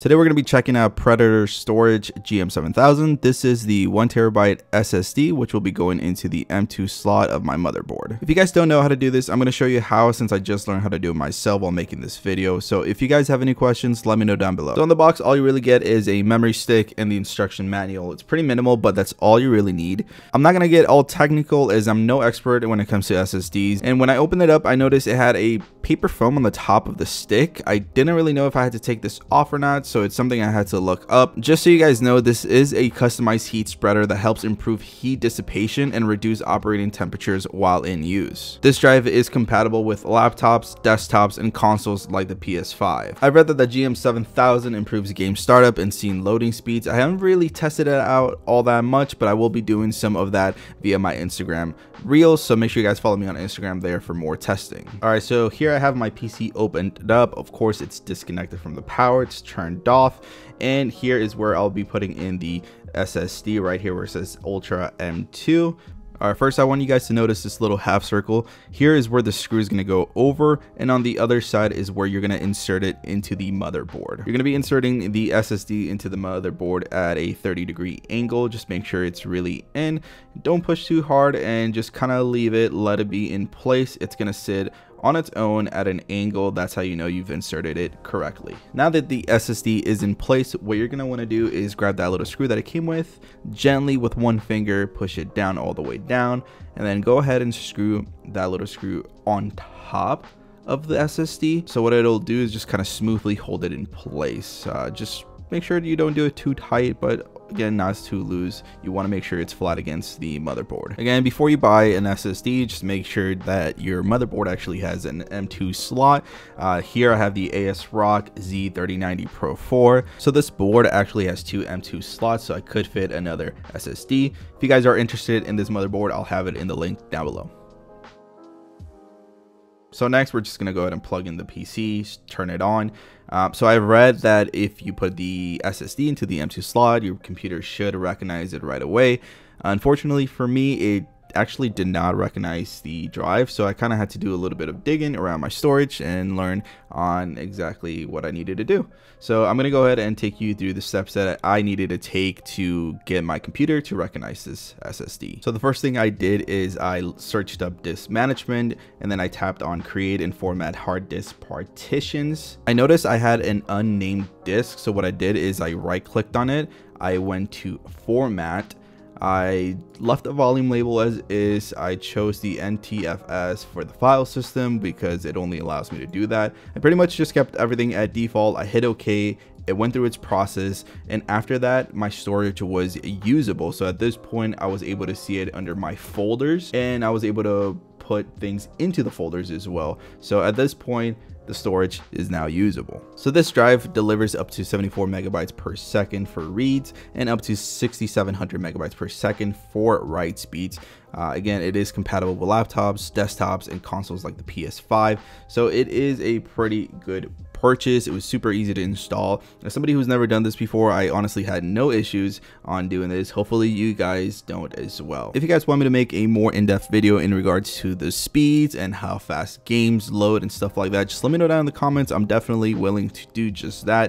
Today we're going to be checking out Predator Storage GM7000. This is the 1TB SSD, which will be going into the M.2 slot of my motherboard. If you guys don't know how to do this, I'm going to show you how, since I just learned how to do it myself while making this video. So if you guys have any questions, let me know down below. So on the box, all you really get is a memory stick and the instruction manual. It's pretty minimal, but that's all you really need. I'm not going to get all technical as I'm no expert when it comes to SSDs. And when I opened it up, I noticed it had a paper foam on the top of the stick. I didn't really know if I had to take this off or not. So it's something I had to look up. Just so you guys know, this is a customized heat spreader that helps improve heat dissipation and reduce operating temperatures while in use. This drive is compatible with laptops, desktops, and consoles like the PS5. I've read that the GM7000 improves game startup and scene loading speeds. I haven't really tested it out all that much, but I will be doing some of that via my Instagram reels. So make sure you guys follow me on Instagram there for more testing. All right, so here I have my PC opened up. Of course, it's disconnected from the power. It's turned off, and here is where I'll be putting in the SSD, right here where it says Ultra M2. All right, first I want you guys to notice this little half circle. Here is where the screw is going to go over, and on the other side is where you're going to insert it into the motherboard. You're going to be inserting the SSD into the motherboard at a 30-degree angle. Just make sure it's really in. Don't push too hard and just kind of leave it, let it be in place. It's going to sit on its own at an angle. That's how you know you've inserted it correctly. Now that the SSD is in place, what you're going to want to do is grab that little screw that it came with, gently with one finger, push it down all the way down, and then go ahead and screw that little screw on top of the SSD. So what it'll do is just kind of smoothly hold it in place. Just make sure you don't do it too tight, but again, not too loose. You want to make sure it's flat against the motherboard. Again, before you buy an SSD, just make sure that your motherboard actually has an M.2 slot. Here I have the ASRock Z390 Pro 4. So this board actually has two M.2 slots, so I could fit another SSD. If you guys are interested in this motherboard, I'll have it in the link down below. So next, we're just going to go ahead and plug in the PC, turn it on. So I've read that if you put the SSD into the M.2 slot, your computer should recognize it right away. Unfortunately for me, it actually did not recognize the drive, so I kind of had to do a little bit of digging around my storage and learn on exactly what I needed to do. So I'm going to go ahead and take you through the steps that I needed to take to get my computer to recognize this SSD. So the first thing I did is I searched up disk management, and then I tapped on create and format hard disk partitions. I noticed I had an unnamed disk, so what I did is I right clicked on it, I went to format, I left the volume label as is. I chose the NTFS for the file system because it only allows me to do that. I pretty much just kept everything at default. I hit OK. It went through its process, and after that, my storage was usable. So at this point, I was able to see it under my folders, and I was able to put things into the folders as well. So at this point, the storage is now usable. So this drive delivers up to 74 megabytes per second for reads and up to 6,700 megabytes per second for write speeds. Again, it is compatible with laptops, desktops, and consoles like the PS5. So it is a pretty good purchase. It was super easy to install. As somebody who's never done this before, I honestly had no issues on doing this. Hopefully you guys don't as well. If you guys want me to make a more in-depth video in regards to the speeds and how fast games load and stuff like that, just let me know down in the comments. I'm definitely willing to do just that.